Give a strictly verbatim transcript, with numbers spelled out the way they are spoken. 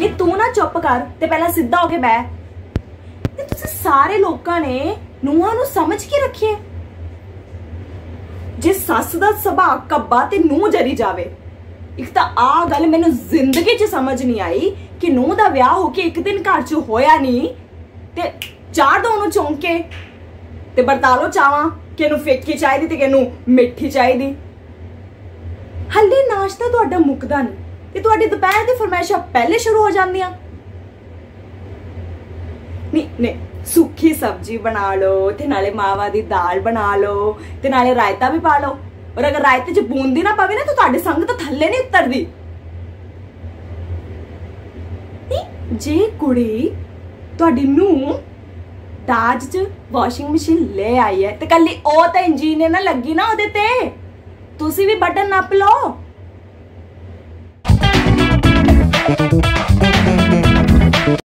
ये तू ना चुप कर ते पहला सीधा होके बह। ते तुसे सारे लोकां ने नूहां नू समझ के रखिए। जे सस दा सभा कब्बा ते नूह जरी जावे। एक तो आ गल मैनू जिंदगी च समझ नहीं आई कि नूह दा विआह होके एक दिन घर च होया नहीं ते चार दो नू चौंके ते बरतालो चावा किनू फेकी चाहिए ते किनू मिठी चाहिए। हल्ले नाश्ता तुहाडा मुकदा नहीं ते तुहाडी दोपहर दी फरमाइशां पहले शुरू हो जांदियां। नहीं नहीं सुखी सब्जी बना लो ते नाले मावा दी दाल बना लो ते नाले रायता भी पा लो। और अगर रायते च बूंदी ना पवे ना तो तुहाडे संग तो थल्ले नहीं उतरदी। नहीं जे कुड़ी तुहाडी नूं दाज च वॉशिंग मशीन ले आई है ते कल्ली ओ ते इंजीनियर ना लगी ना ओदे ते तुसी भी बटन नप लो।